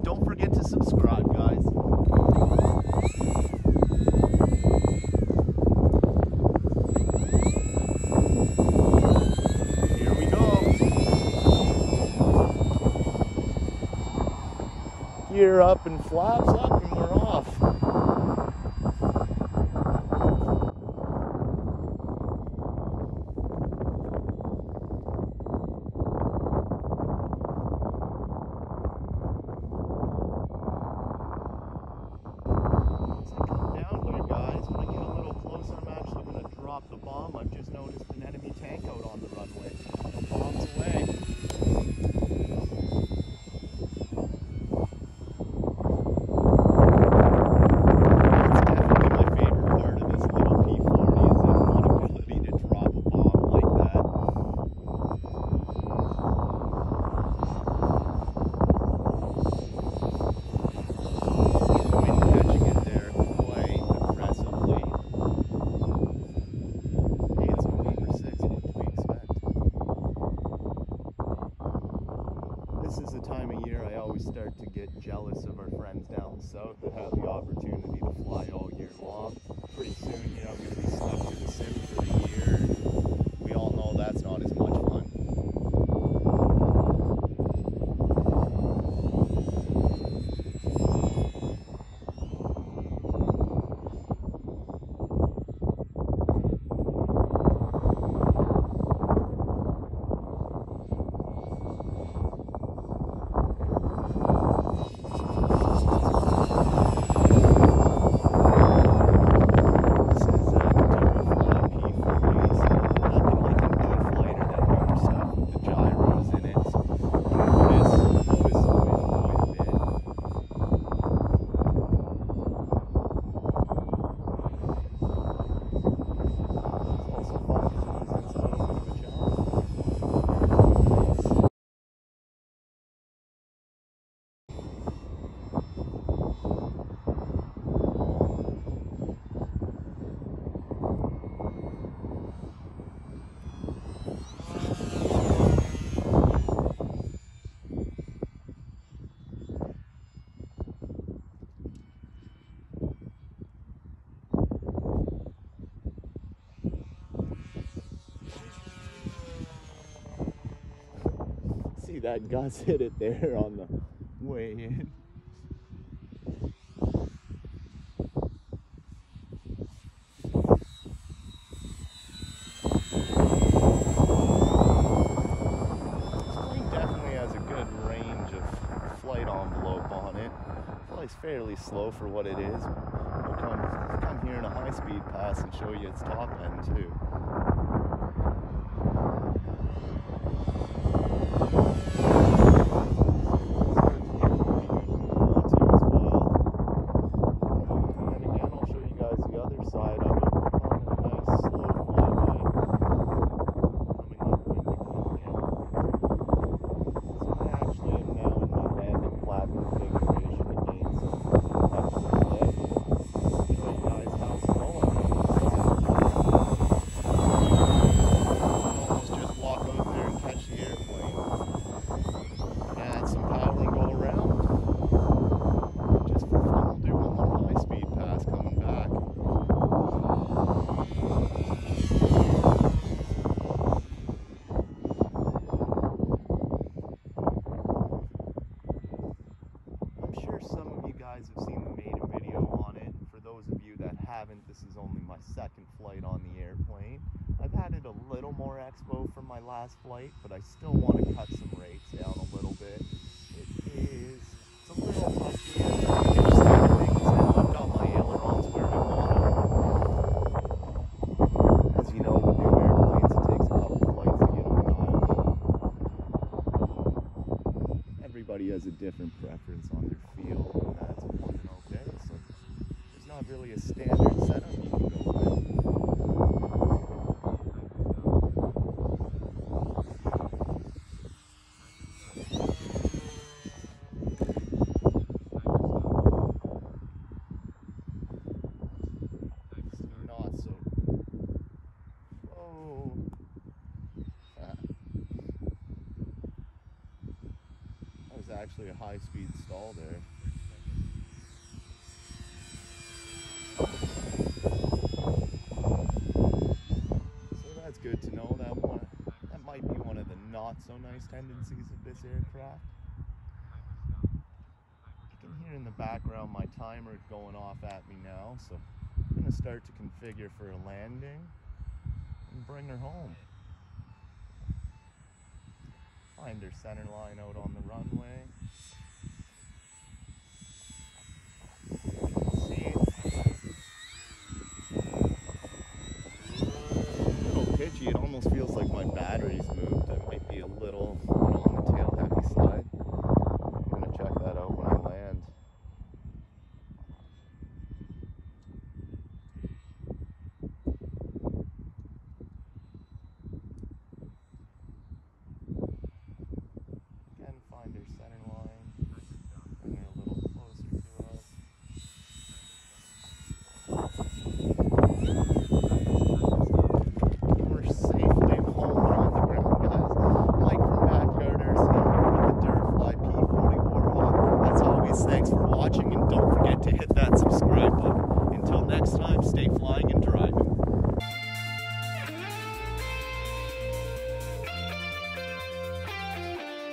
and don't forget to subscribe, guys. Here we go. Gear up and flaps up and we're off. The bomb, I've just noticed an enemy tank out on the runway. The bomb's away. It's definitely my favorite part of this little P-40 is that ability to drop a bomb like that. The wind catching it there quite aggressively. This is the time of year I always start to get jealous of our friends down south that have the opportunity to fly all year long. Pretty soon, you know, I'm going to be stuck to the sim for the year. We all know that's not as much fun. See that Gus hit it there on the way in. Spring definitely has a good range of flight envelope on it. Flies fairly slow for what it is. We'll come here in a high-speed pass and show you its top end too. I've seen the made a video on it. For those of you that haven't, this is only my second flight on the airplane. I've added a little more expo from my last flight, but I still want to cut some rates down a little bit. It's a little touchy and interesting things now. I've got my ailerons where I want them. As you know, with new airplanes, it takes a couple flights to get them done. Everybody has a different preference on their field. Not really a standard setup you can go with. Not so. Oh. That was actually actually a high-speed stall there. So that's good to know. That might be one of the not-so-nice tendencies of this aircraft. You can hear in the background my timer going off at me now, so I'm going to start to configure for a landing and bring her home. Find her center line out on the runway.